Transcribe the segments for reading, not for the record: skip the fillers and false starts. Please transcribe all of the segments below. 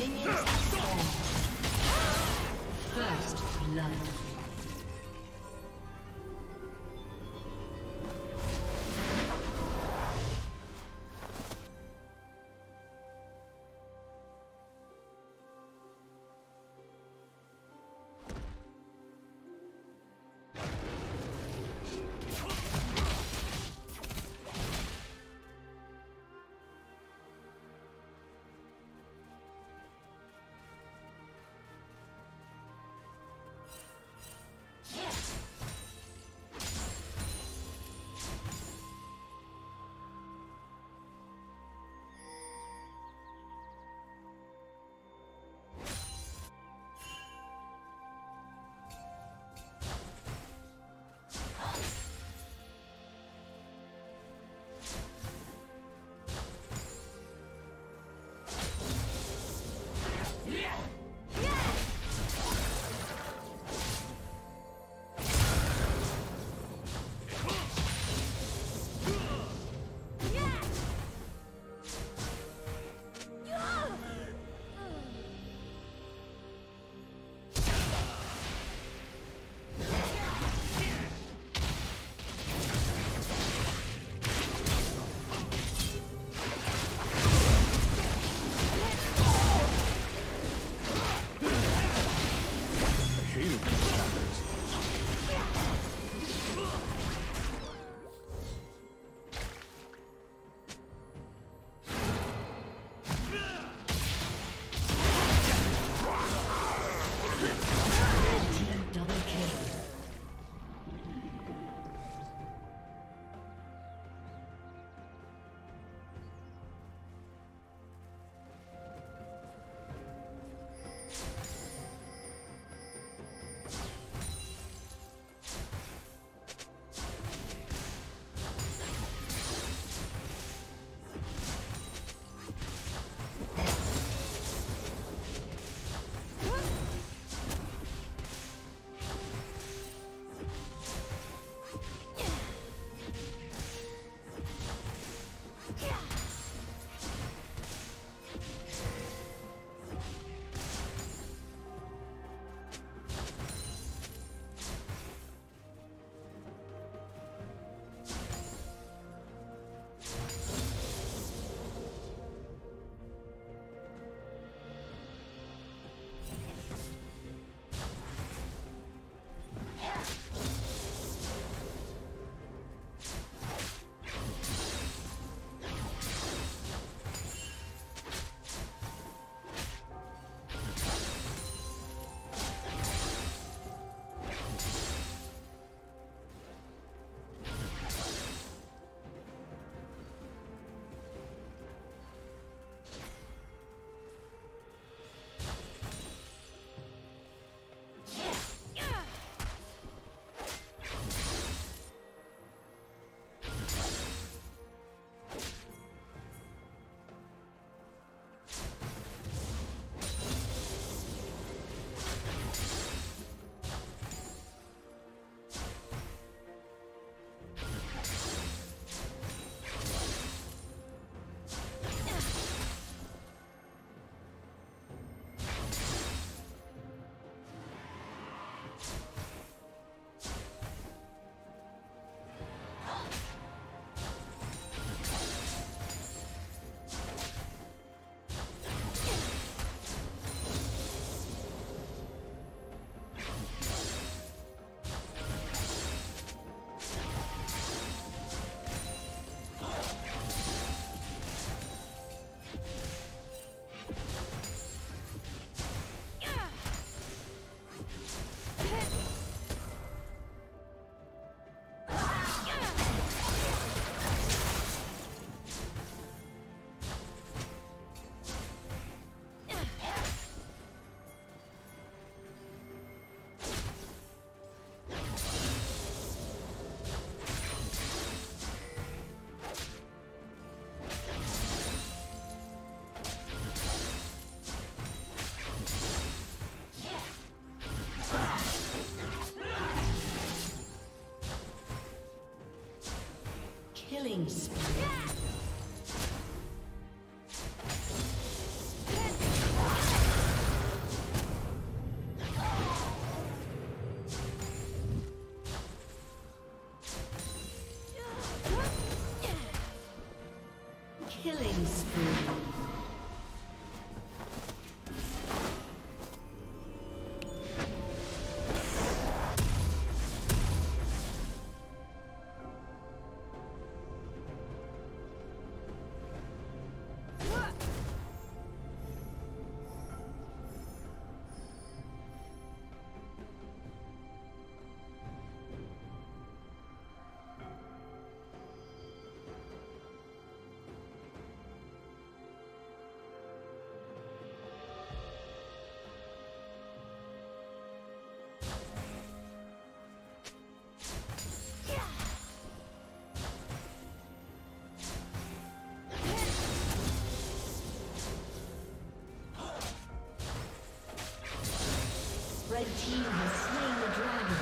Minions have spawned. First blood. Killing spree. The team has slain the dragon.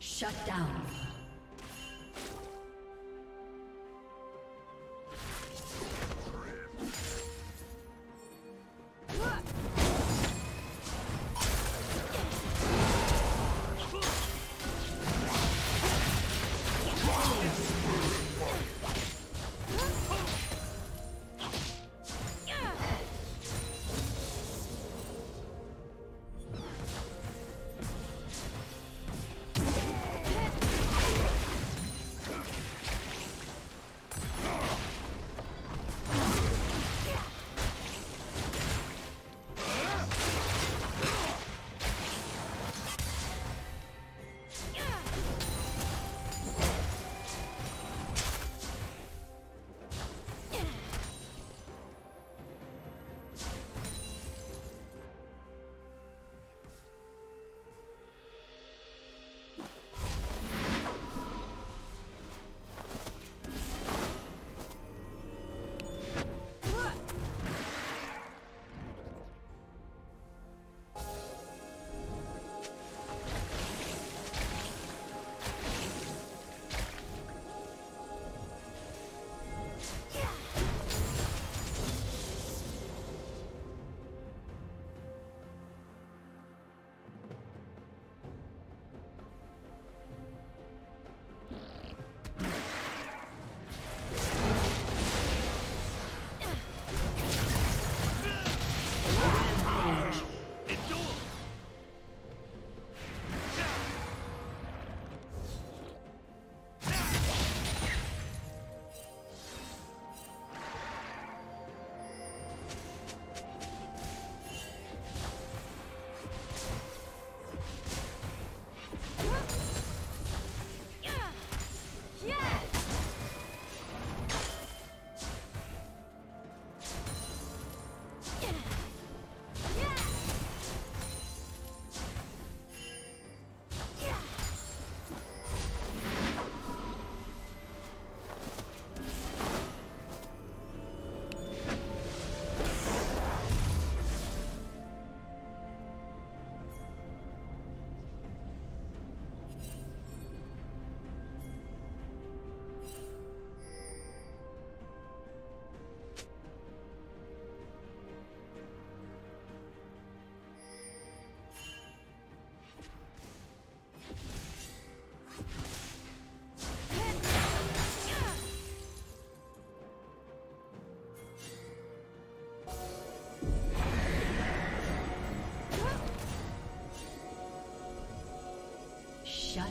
Shut down. Shut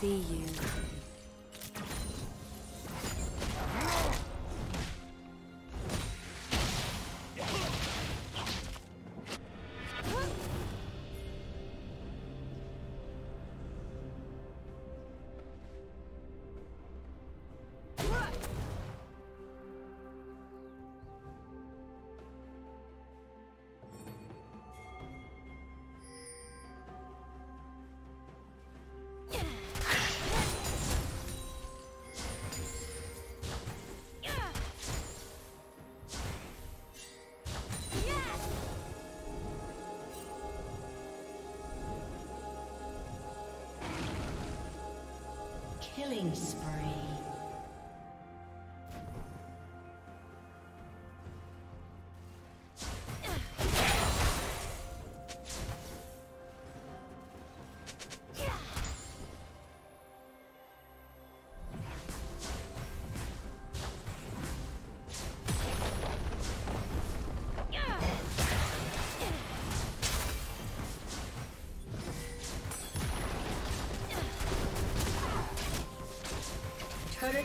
See you. Killing spree. Turret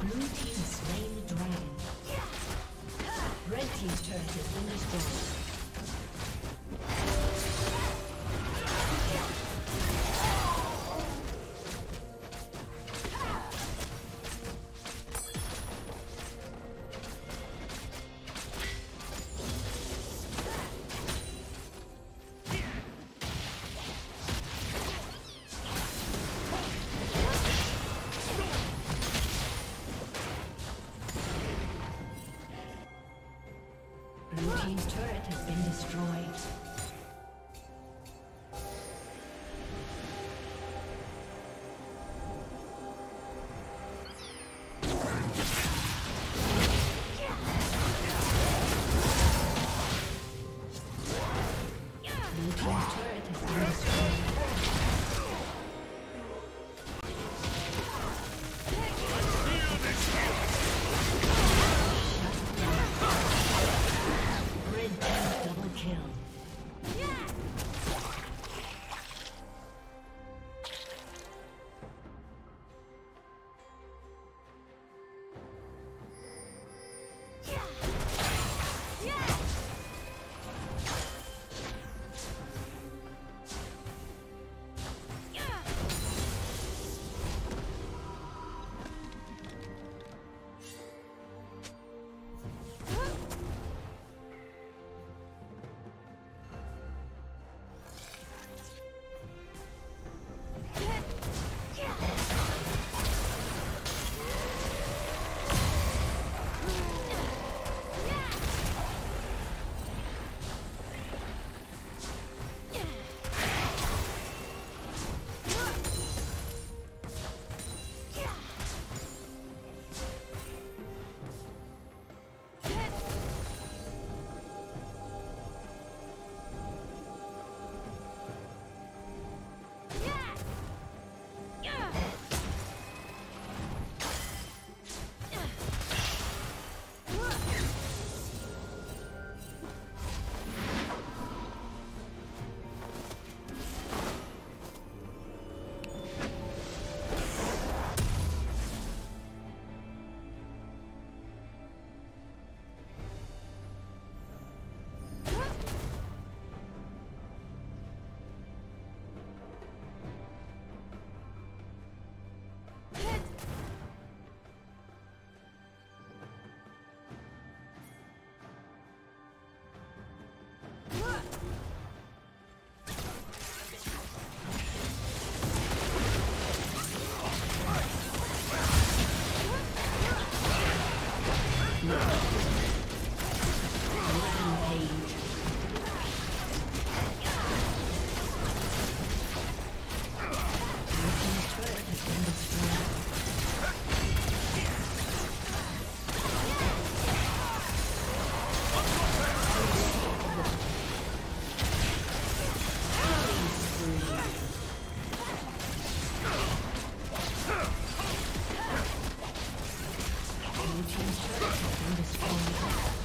Blue team slain the dragon. Red team's turret has been destroyed. team's turret has been destroyed.